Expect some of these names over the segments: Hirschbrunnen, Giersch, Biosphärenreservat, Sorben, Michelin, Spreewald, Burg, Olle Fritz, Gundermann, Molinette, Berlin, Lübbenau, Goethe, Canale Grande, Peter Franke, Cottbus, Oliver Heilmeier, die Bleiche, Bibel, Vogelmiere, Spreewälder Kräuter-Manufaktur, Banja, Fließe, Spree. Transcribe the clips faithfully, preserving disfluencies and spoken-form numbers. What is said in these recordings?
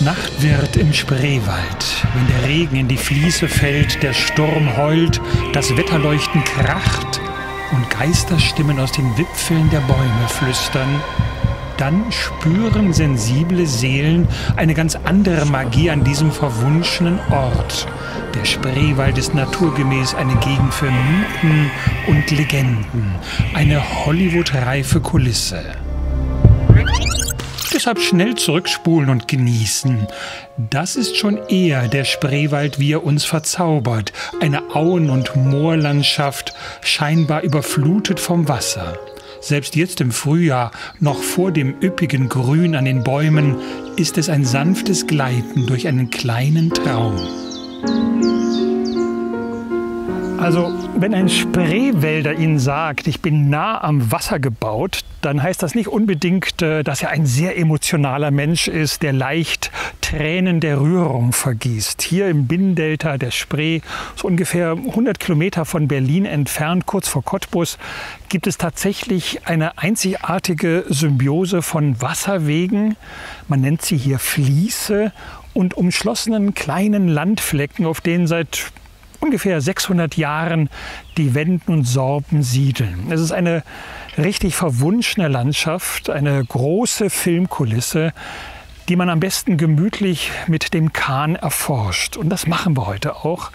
es Nacht wird im Spreewald, wenn der Regen in die Fließe fällt, der Sturm heult, das Wetterleuchten kracht und Geisterstimmen aus den Wipfeln der Bäume flüstern, dann spüren sensible Seelen eine ganz andere Magie an diesem verwunschenen Ort. Der Spreewald ist naturgemäß eine Gegend für Mythen und Legenden, eine Hollywood-reife Kulisse. Deshalb schnell zurückspulen und genießen. Das ist schon eher der Spreewald, wie er uns verzaubert. Eine Auen- und Moorlandschaft, scheinbar überflutet vom Wasser. Selbst jetzt im Frühjahr, noch vor dem üppigen Grün an den Bäumen, ist es ein sanftes Gleiten durch einen kleinen Traum. Also, wenn ein Spreewälder Ihnen sagt, ich bin nah am Wasser gebaut, dann heißt das nicht unbedingt, dass er ein sehr emotionaler Mensch ist, der leicht Tränen der Rührung vergießt. Hier im Binnendelta der Spree, so ungefähr hundert Kilometer von Berlin entfernt, kurz vor Cottbus, gibt es tatsächlich eine einzigartige Symbiose von Wasserwegen, man nennt sie hier Fließe, und umschlossenen kleinen Landflecken, auf denen seit ungefähr sechshundert Jahren die Wenden und Sorben siedeln. Es ist eine richtig verwunschene Landschaft, eine große Filmkulisse, die man am besten gemütlich mit dem Kahn erforscht. Und das machen wir heute auch.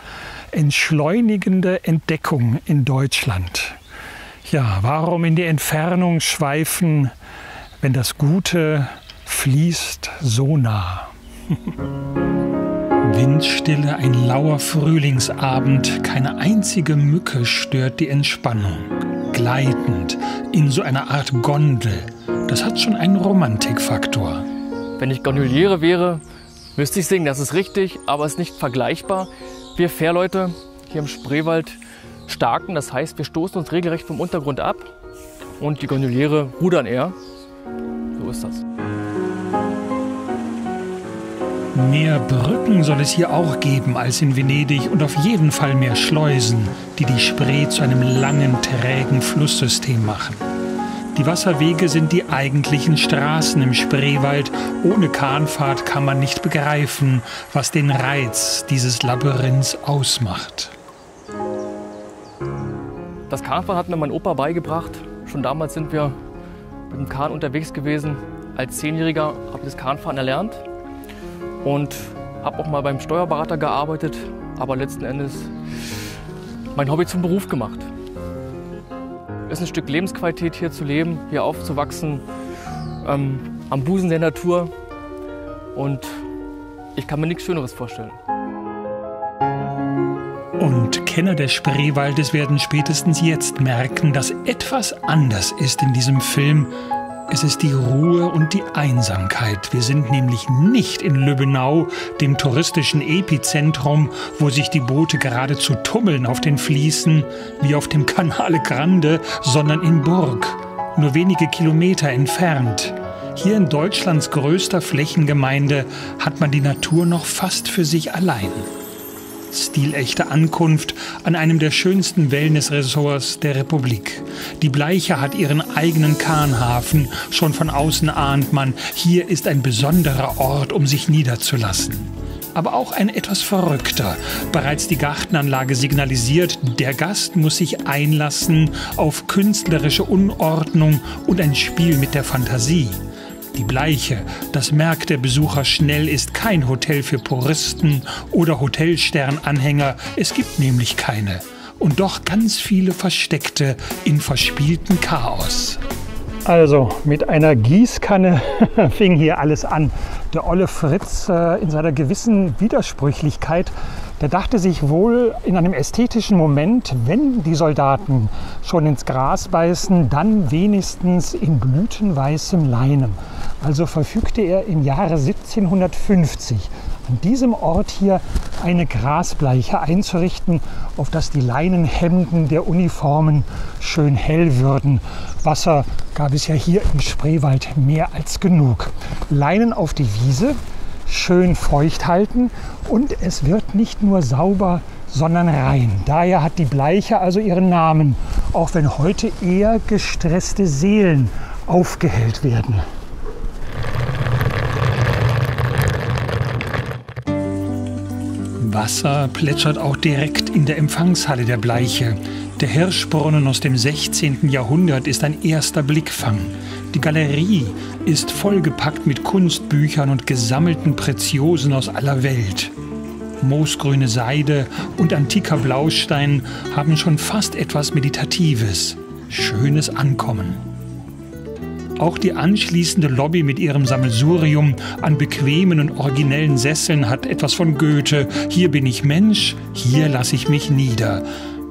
Entschleunigende Entdeckung in Deutschland. Ja, warum in die Entfernung schweifen, wenn das Gute fließt so nah? Windstille, ein lauer Frühlingsabend, keine einzige Mücke stört die Entspannung. Gleitend, in so einer Art Gondel, das hat schon einen Romantikfaktor. Wenn ich Gondoliere wäre, müsste ich singen, das ist richtig, aber es ist nicht vergleichbar. Wir Fährleute hier im Spreewald starken, das heißt, wir stoßen uns regelrecht vom Untergrund ab und die Gondoliere rudern eher. So ist das. Mehr Brücken soll es hier auch geben als in Venedig und auf jeden Fall mehr Schleusen, die die Spree zu einem langen, trägen Flusssystem machen. Die Wasserwege sind die eigentlichen Straßen im Spreewald. Ohne Kahnfahrt kann man nicht begreifen, was den Reiz dieses Labyrinths ausmacht. Das Kahnfahren hat mir mein Opa beigebracht. Schon damals sind wir mit dem Kahn unterwegs gewesen. Als Zehnjähriger habe ich das Kahnfahren erlernt. Und habe auch mal beim Steuerberater gearbeitet, aber letzten Endes mein Hobby zum Beruf gemacht. Es ist ein Stück Lebensqualität, hier zu leben, hier aufzuwachsen, ähm, am Busen der Natur. Und ich kann mir nichts Schöneres vorstellen. Und Kenner des Spreewaldes werden spätestens jetzt merken, dass etwas anders ist in diesem Film. Es ist die Ruhe und die Einsamkeit. Wir sind nämlich nicht in Lübbenau, dem touristischen Epizentrum, wo sich die Boote geradezu tummeln auf den Fließen, wie auf dem Canale Grande, sondern in Burg, nur wenige Kilometer entfernt. Hier in Deutschlands größter Flächengemeinde hat man die Natur noch fast für sich allein. Stilechte Ankunft an einem der schönsten Wellnessresorts der Republik. Die Bleiche hat ihren eigenen Kahnhafen. Schon von außen ahnt man, hier ist ein besonderer Ort, um sich niederzulassen. Aber auch ein etwas verrückter. Bereits die Gartenanlage signalisiert, der Gast muss sich einlassen auf künstlerische Unordnung und ein Spiel mit der Fantasie. Die Bleiche, das merkt der Besucher schnell, ist kein Hotel für Puristen oder Hotelsternanhänger. Es gibt nämlich keine. Und doch ganz viele Versteckte in verspieltem Chaos. Also, mit einer Gießkanne fing hier alles an. Der Olle Fritz äh, in seiner gewissen Widersprüchlichkeit, der dachte sich wohl in einem ästhetischen Moment, wenn die Soldaten schon ins Gras beißen, dann wenigstens in blütenweißem Leinen. Also verfügte er im Jahre siebzehnhundertfünfzig an diesem Ort hier eine Grasbleiche einzurichten, auf dass die Leinenhemden der Uniformen schön hell würden. Wasser gab es ja hier im Spreewald mehr als genug. Leinen auf die Wiese, schön feucht halten und es wird nicht nur sauber, sondern rein. Daher hat die Bleiche also ihren Namen, auch wenn heute eher gestresste Seelen aufgehellt werden. Wasser plätschert auch direkt in der Empfangshalle der Bleiche. Der Hirschbrunnen aus dem sechzehnten Jahrhundert ist ein erster Blickfang. Die Galerie ist vollgepackt mit Kunstbüchern und gesammelten Preziosen aus aller Welt. Moosgrüne Seide und antiker Blaustein haben schon fast etwas Meditatives, schönes Ankommen. Auch die anschließende Lobby mit ihrem Sammelsurium an bequemen und originellen Sesseln hat etwas von Goethe. Hier bin ich Mensch, hier lasse ich mich nieder.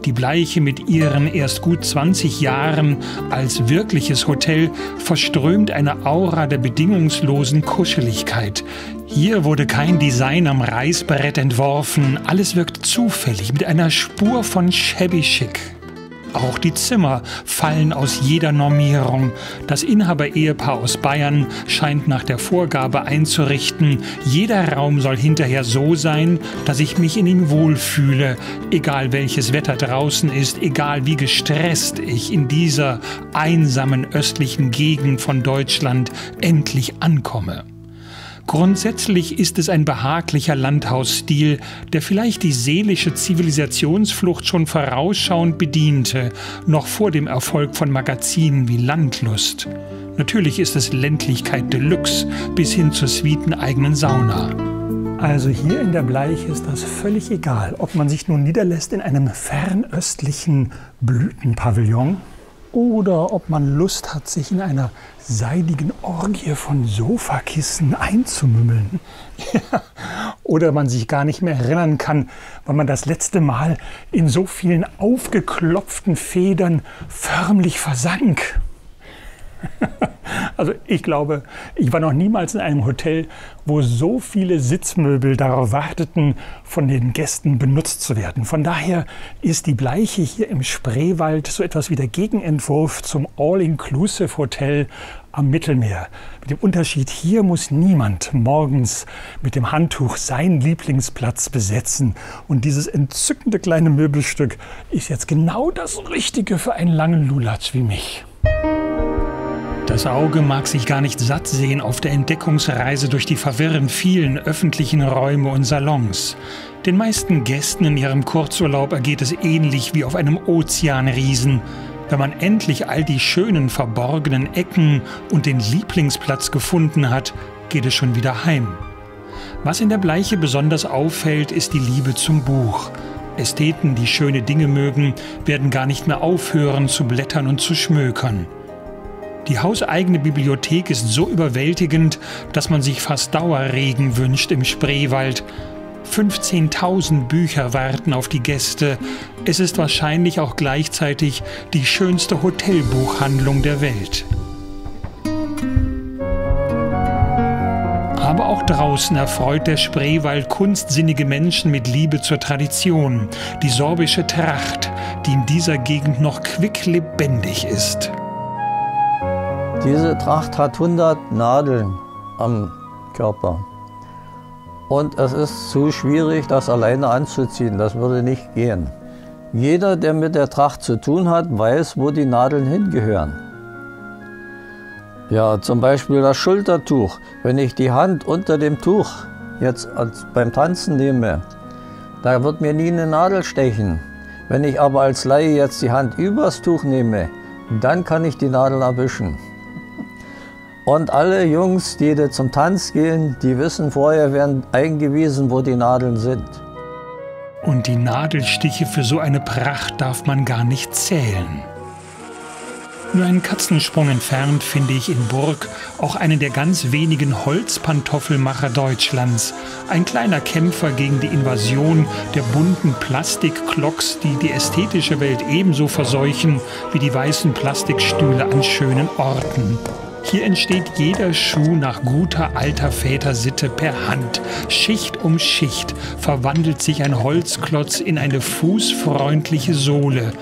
Die Bleiche mit ihren erst gut zwanzig Jahren als wirkliches Hotel verströmt eine Aura der bedingungslosen Kuscheligkeit. Hier wurde kein Design am Reißbrett entworfen. Alles wirkt zufällig, mit einer Spur von shabby chic. Auch die Zimmer fallen aus jeder Normierung. Das Inhaber-Ehepaar aus Bayern scheint nach der Vorgabe einzurichten, jeder Raum soll hinterher so sein, dass ich mich in ihm wohlfühle. Egal welches Wetter draußen ist, egal wie gestresst ich in dieser einsamen östlichen Gegend von Deutschland endlich ankomme. Grundsätzlich ist es ein behaglicher Landhausstil, der vielleicht die seelische Zivilisationsflucht schon vorausschauend bediente, noch vor dem Erfolg von Magazinen wie Landlust. Natürlich ist es Ländlichkeit Deluxe bis hin zur suiteneigenen Sauna. Also hier in der Bleiche ist das völlig egal, ob man sich nun niederlässt in einem fernöstlichen Blütenpavillon oder ob man Lust hat, sich in einer seidigen Orgie von Sofakissen einzumümmeln. Oder man sich gar nicht mehr erinnern kann, weil man das letzte Mal in so vielen aufgeklopften Federn förmlich versank. Also ich glaube, ich war noch niemals in einem Hotel, wo so viele Sitzmöbel darauf warteten, von den Gästen benutzt zu werden. Von daher ist die Bleiche hier im Spreewald so etwas wie der Gegenentwurf zum All-Inclusive-Hotel am Mittelmeer. Mit dem Unterschied, hier muss niemand morgens mit dem Handtuch seinen Lieblingsplatz besetzen. Und dieses entzückende kleine Möbelstück ist jetzt genau das Richtige für einen langen Lulatsch wie mich. Das Auge mag sich gar nicht satt sehen auf der Entdeckungsreise durch die verwirrend vielen öffentlichen Räume und Salons. Den meisten Gästen in ihrem Kurzurlaub ergeht es ähnlich wie auf einem Ozeanriesen. Wenn man endlich all die schönen verborgenen Ecken und den Lieblingsplatz gefunden hat, geht es schon wieder heim. Was in der Bleiche besonders auffällt, ist die Liebe zum Buch. Ästheten, die schöne Dinge mögen, werden gar nicht mehr aufhören zu blättern und zu schmökern. Die hauseigene Bibliothek ist so überwältigend, dass man sich fast Dauerregen wünscht im Spreewald. fünfzehntausend Bücher warten auf die Gäste. Es ist wahrscheinlich auch gleichzeitig die schönste Hotelbuchhandlung der Welt. Aber auch draußen erfreut der Spreewald kunstsinnige Menschen mit Liebe zur Tradition. Die sorbische Tracht, die in dieser Gegend noch quicklebendig ist. Diese Tracht hat hundert Nadeln am Körper und es ist zu schwierig, das alleine anzuziehen, das würde nicht gehen. Jeder, der mit der Tracht zu tun hat, weiß, wo die Nadeln hingehören. Ja, zum Beispiel das Schultertuch. Wenn ich die Hand unter dem Tuch jetzt als beim Tanzen nehme, da wird mir nie eine Nadel stechen. Wenn ich aber als Laie jetzt die Hand übers Tuch nehme, dann kann ich die Nadel erwischen. Und alle Jungs, die zum Tanz gehen, die wissen vorher, werden eingewiesen, wo die Nadeln sind. Und die Nadelstiche für so eine Pracht darf man gar nicht zählen. Nur einen Katzensprung entfernt finde ich in Burg auch einen der ganz wenigen Holzpantoffelmacher Deutschlands. Ein kleiner Kämpfer gegen die Invasion der bunten Plastikkloks, die die ästhetische Welt ebenso verseuchen wie die weißen Plastikstühle an schönen Orten. Hier entsteht jeder Schuh nach guter alter Vätersitte per Hand. Schicht um Schicht verwandelt sich ein Holzklotz in eine fußfreundliche Sohle.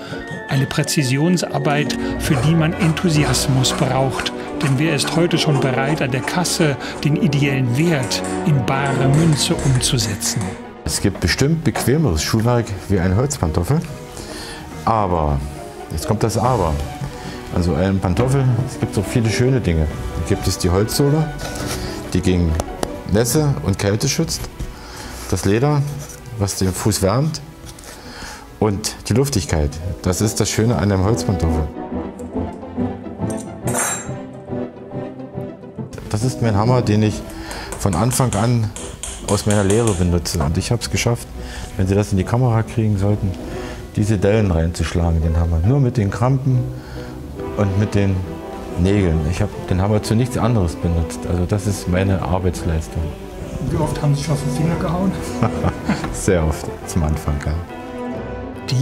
Eine Präzisionsarbeit, für die man Enthusiasmus braucht. Denn wer ist heute schon bereit, an der Kasse den ideellen Wert in bare Münze umzusetzen? Es gibt bestimmt bequemeres Schuhwerk wie eine Holzpantoffel. Aber, jetzt kommt das Aber. Also eine Pantoffel, es gibt so viele schöne Dinge. Da gibt es die Holzsohle, die gegen Nässe und Kälte schützt. Das Leder, was den Fuß wärmt. Und die Luftigkeit, das ist das Schöne an einem Holzpantoffel. Das ist mein Hammer, den ich von Anfang an aus meiner Lehre benutze. Und ich habe es geschafft, wenn Sie das in die Kamera kriegen sollten, diese Dellen reinzuschlagen, den Hammer. Nur mit den Krampen und mit den Nägeln. Ich habe den Hammer zu nichts anderes benutzt. Also das ist meine Arbeitsleistung. Wie oft haben Sie schon auf den Finger gehauen? Sehr oft, zum Anfang. Ja.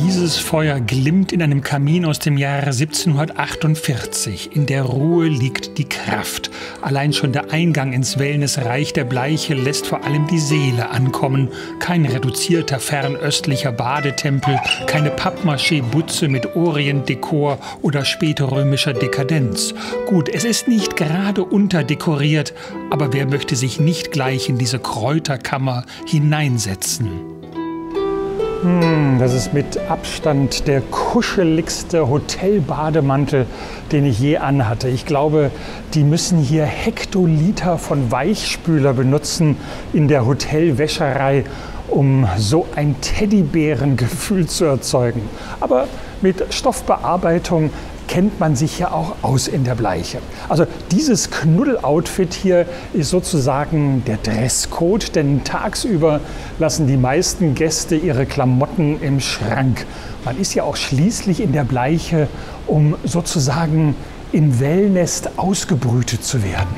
Dieses Feuer glimmt in einem Kamin aus dem Jahre siebzehnhundertachtundvierzig. In der Ruhe liegt die Kraft. Allein schon der Eingang ins Wellnessreich der Bleiche lässt vor allem die Seele ankommen. Kein reduzierter fernöstlicher Badetempel, keine Pappmaché-Butze mit Orientdekor oder spätrömischer Dekadenz. Gut, es ist nicht gerade unterdekoriert, aber wer möchte sich nicht gleich in diese Kräuterkammer hineinsetzen? Das ist mit Abstand der kuscheligste Hotelbademantel, den ich je anhatte. Ich glaube, die müssen hier Hektoliter von Weichspüler benutzen in der Hotelwäscherei, um so ein Teddybärengefühl zu erzeugen. Aber mit Stoffbearbeitung kennt man sich ja auch aus in der Bleiche. Also dieses Knuddel-Outfit hier ist sozusagen der Dresscode, denn tagsüber lassen die meisten Gäste ihre Klamotten im Schrank. Man ist ja auch schließlich in der Bleiche, um sozusagen im Wellness ausgebrütet zu werden.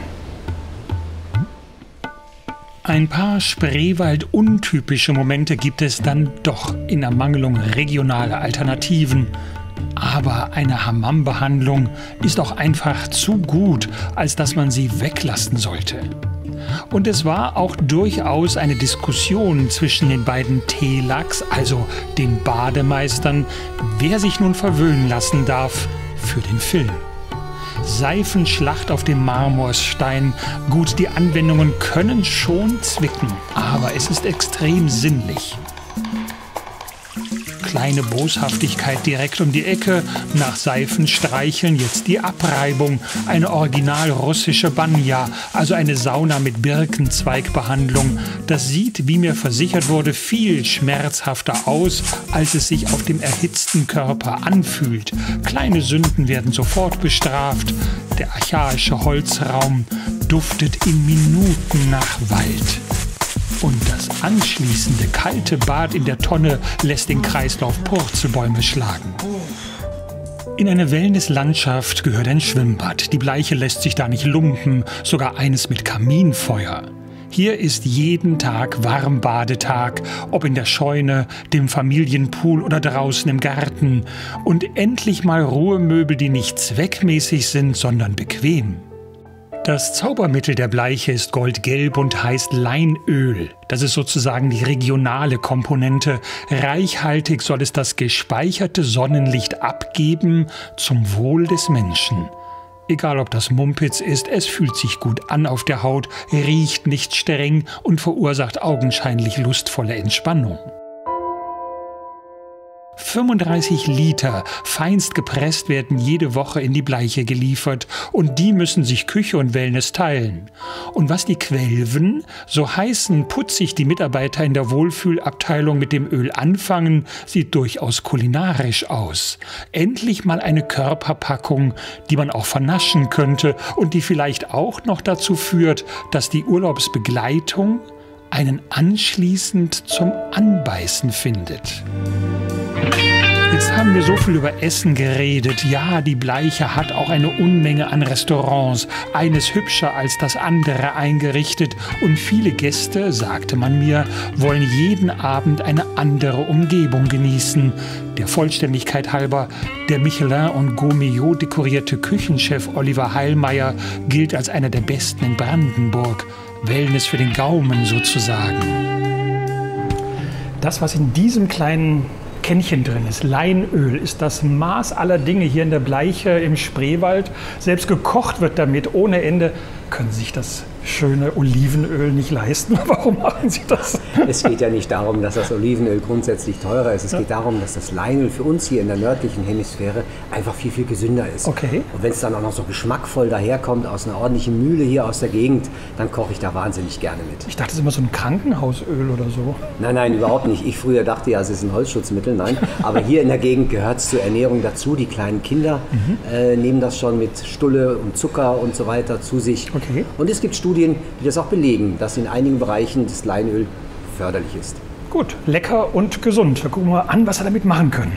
Ein paar Spreewald-untypische Momente gibt es dann doch in Ermangelung regionaler Alternativen. Aber eine Hammam-Behandlung ist auch einfach zu gut, als dass man sie weglassen sollte. Und es war auch durchaus eine Diskussion zwischen den beiden Telaks, also den Bademeistern, wer sich nun verwöhnen lassen darf für den Film. Seifenschlacht auf dem Marmorstein. Gut, die Anwendungen können schon zwicken, aber es ist extrem sinnlich. Kleine Boshaftigkeit direkt um die Ecke, nach Seifenstreicheln jetzt die Abreibung, eine original russische Banja, also eine Sauna mit Birkenzweigbehandlung. Das sieht, wie mir versichert wurde, viel schmerzhafter aus, als es sich auf dem erhitzten Körper anfühlt. Kleine Sünden werden sofort bestraft, der archaische Holzraum duftet in Minuten nach Wald. Und das anschließende kalte Bad in der Tonne lässt den Kreislauf Purzelbäume schlagen. In eine Wellnesslandschaft gehört ein Schwimmbad. Die Bleiche lässt sich da nicht lumpen, sogar eines mit Kaminfeuer. Hier ist jeden Tag Warmbadetag, ob in der Scheune, dem Familienpool oder draußen im Garten. Und endlich mal Ruhemöbel, die nicht zweckmäßig sind, sondern bequem. Das Zaubermittel der Bleiche ist goldgelb und heißt Leinöl. Das ist sozusagen die regionale Komponente. Reichhaltig soll es das gespeicherte Sonnenlicht abgeben zum Wohl des Menschen. Egal ob das Mumpitz ist, es fühlt sich gut an auf der Haut, riecht nicht streng und verursacht augenscheinlich lustvolle Entspannung. fünfunddreißig Liter feinst gepresst werden jede Woche in die Bleiche geliefert und die müssen sich Küche und Wellness teilen. Und was die Quelven, so heißen putzig die Mitarbeiter in der Wohlfühlabteilung mit dem Öl anfangen, sieht durchaus kulinarisch aus. Endlich mal eine Körperpackung, die man auch vernaschen könnte und die vielleicht auch noch dazu führt, dass die Urlaubsbegleitung einen anschließend zum Anbeißen findet. Jetzt haben wir so viel über Essen geredet. Ja, die Bleiche hat auch eine Unmenge an Restaurants, eines hübscher als das andere eingerichtet. Und viele Gäste, sagte man mir, wollen jeden Abend eine andere Umgebung genießen. Der Vollständigkeit halber, der Michelin- und Gourmet dekorierte Küchenchef Oliver Heilmeier gilt als einer der besten in Brandenburg. Wellness für den Gaumen sozusagen. Das, was in diesem kleinen Kännchen drin ist, Leinöl, ist das Maß aller Dinge hier in der Bleiche im Spreewald. Selbst gekocht wird damit ohne Ende. können sich das schöne Olivenöl nicht leisten. Warum machen Sie das? Es geht ja nicht darum, dass das Olivenöl grundsätzlich teurer ist. Es ja. geht darum, dass das Leinöl für uns hier in der nördlichen Hemisphäre einfach viel, viel gesünder ist. Okay. Und wenn es dann auch noch so geschmackvoll daherkommt, aus einer ordentlichen Mühle hier aus der Gegend, dann koche ich da wahnsinnig gerne mit. Ich dachte, es ist immer so ein Krankenhausöl oder so. Nein, nein, überhaupt nicht. Ich früher dachte ja, es ist ein Holzschutzmittel. Nein, aber hier in der Gegend gehört es zur Ernährung dazu. Die kleinen Kinder mhm. äh, nehmen das schon mit Stulle und Zucker und so weiter zu sich. Okay. Und es gibt Studien, Studien, die das auch belegen, dass in einigen Bereichen das Leinöl förderlich ist. Gut, lecker und gesund. Da gucken wir mal an, was wir damit machen können.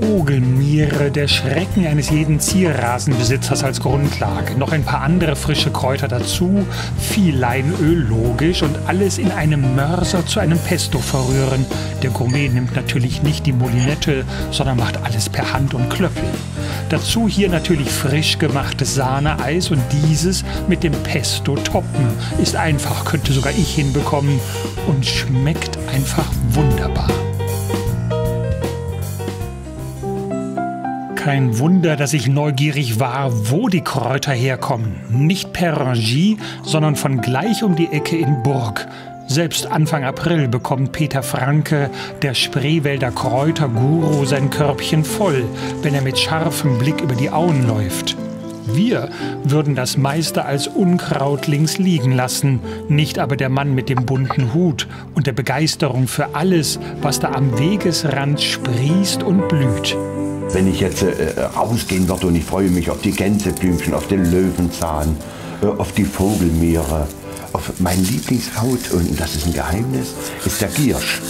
Vogelmiere, der Schrecken eines jeden Zierrasenbesitzers als Grundlage. Noch ein paar andere frische Kräuter dazu, viel Leinöl, logisch, und alles in einem Mörser zu einem Pesto verrühren. Der Gourmet nimmt natürlich nicht die Molinette, sondern macht alles per Hand und Klöffel. Dazu hier natürlich frisch gemachtes Sahneeis und dieses mit dem Pesto toppen. Ist einfach, könnte sogar ich hinbekommen und schmeckt einfach wunderbar. Kein Wunder, dass ich neugierig war, wo die Kräuter herkommen. Nicht per Rangie, sondern von gleich um die Ecke in Burg. Selbst Anfang April bekommt Peter Franke, der Spreewälder Kräuterguru, sein Körbchen voll, wenn er mit scharfem Blick über die Auen läuft. Wir würden das meiste als Unkraut links liegen lassen, nicht aber der Mann mit dem bunten Hut und der Begeisterung für alles, was da am Wegesrand sprießt und blüht. Wenn ich jetzt äh, rausgehen würde und ich freue mich auf die Gänseblümchen, auf den Löwenzahn, äh, auf die Vogelmiere, auf mein Lieblingskraut, und das ist ein Geheimnis, ist der Giersch.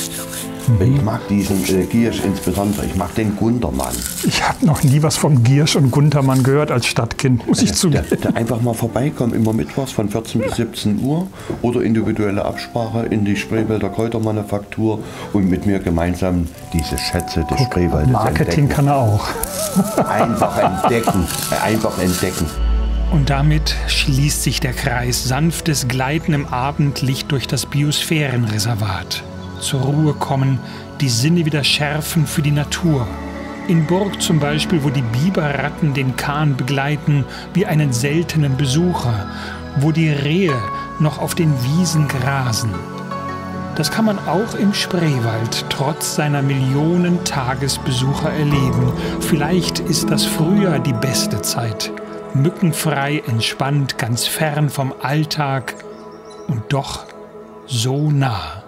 Mhm. Ich mag diesen äh, Giersch insbesondere, ich mag den Gundermann. Ich habe noch nie was von Giersch und Gundermann gehört als Stadtkind, muss ich äh, zugeben. Da, da einfach mal vorbeikommen, immer mittwochs von vierzehn bis siebzehn Uhr oder individuelle Absprache in die Spreewälder Kräutermanufaktur und mit mir gemeinsam diese Schätze des Spreewaldes entdecken. Marketing kann er auch. Einfach entdecken, einfach entdecken. Und damit schließt sich der Kreis. Sanftes Gleiten im Abendlicht durch das Biosphärenreservat. Zur Ruhe kommen, die Sinne wieder schärfen für die Natur. In Burg zum Beispiel, wo die Biberratten den Kahn begleiten wie einen seltenen Besucher, wo die Rehe noch auf den Wiesen grasen. Das kann man auch im Spreewald trotz seiner Millionen Tagesbesucher erleben. Vielleicht ist das Frühjahr die beste Zeit. Mückenfrei, entspannt, ganz fern vom Alltag und doch so nah.